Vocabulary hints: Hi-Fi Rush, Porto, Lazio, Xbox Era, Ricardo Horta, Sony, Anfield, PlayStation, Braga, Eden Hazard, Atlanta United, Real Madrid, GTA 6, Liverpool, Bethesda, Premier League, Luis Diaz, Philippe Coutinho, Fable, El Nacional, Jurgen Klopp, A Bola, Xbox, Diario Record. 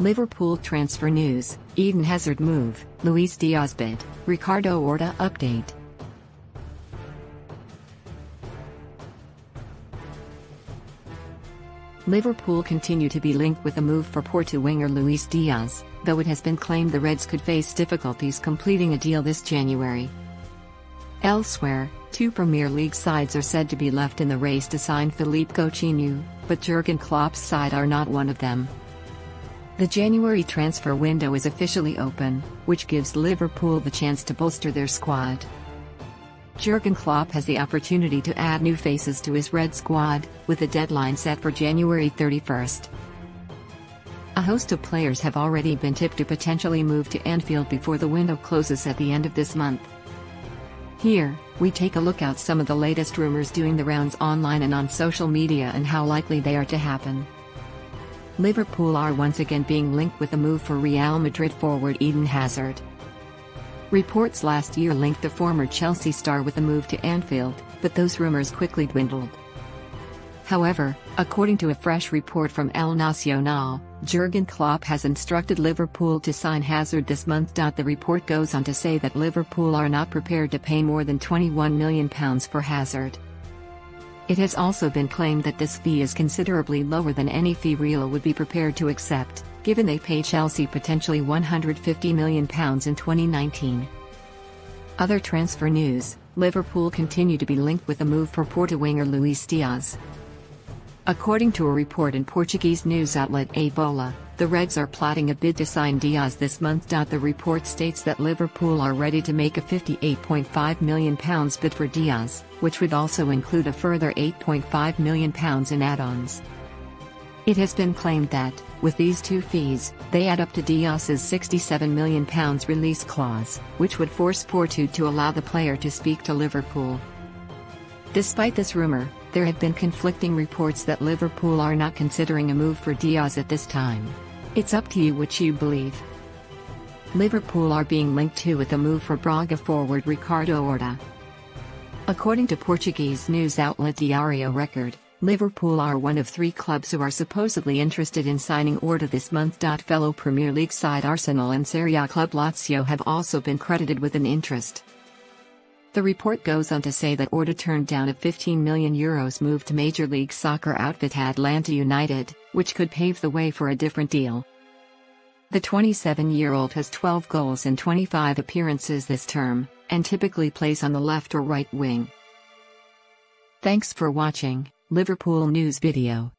Liverpool transfer news, Eden Hazard move, Luis Diaz bid, Ricardo Horta update. Liverpool continue to be linked with a move for Porto winger Luis Diaz, though it has been claimed the Reds could face difficulties completing a deal this January. Elsewhere, two Premier League sides are said to be left in the race to sign Philippe Coutinho, but Jurgen Klopp's side are not one of them. The January transfer window is officially open, which gives Liverpool the chance to bolster their squad. Jurgen Klopp has the opportunity to add new faces to his Red squad, with the deadline set for January 31st. A host of players have already been tipped to potentially move to Anfield before the window closes at the end of this month. Here, we take a look at some of the latest rumors doing the rounds online and on social media and how likely they are to happen. Liverpool are once again being linked with a move for Real Madrid forward Eden Hazard. Reports last year linked the former Chelsea star with a move to Anfield, but those rumors quickly dwindled. However, according to a fresh report from El Nacional, Jurgen Klopp has instructed Liverpool to sign Hazard this month. The report goes on to say that Liverpool are not prepared to pay more than £21 million for Hazard. It has also been claimed that this fee is considerably lower than any fee Real would be prepared to accept, given they paid Chelsea potentially £150 million in 2019. Other transfer news, Liverpool continue to be linked with a move for Porto winger Luis Diaz. According to a report in Portuguese news outlet A Bola, the Reds are plotting a bid to sign Diaz this month. The report states that Liverpool are ready to make a £58.5 million bid for Diaz, which would also include a further £8.5 million in add-ons. It has been claimed that, with these two fees, they add up to Diaz's £67 million release clause, which would force Porto to allow the player to speak to Liverpool. Despite this rumor, there have been conflicting reports that Liverpool are not considering a move for Diaz at this time. It's up to you what you believe. Liverpool are being linked too with a move for Braga forward Ricardo Horta. According to Portuguese news outlet Diario Record, Liverpool are one of three clubs who are supposedly interested in signing Horta this month. Fellow Premier League side Arsenal and Serie A club Lazio have also been credited with an interest. The report goes on to say that Horta turned down a €15 million move to Major League Soccer outfit Atlanta United, which could pave the way for a different deal. The 27-year-old has 12 goals in 25 appearances this term, and typically plays on the left or right wing. Thanks for watching. Liverpool news video.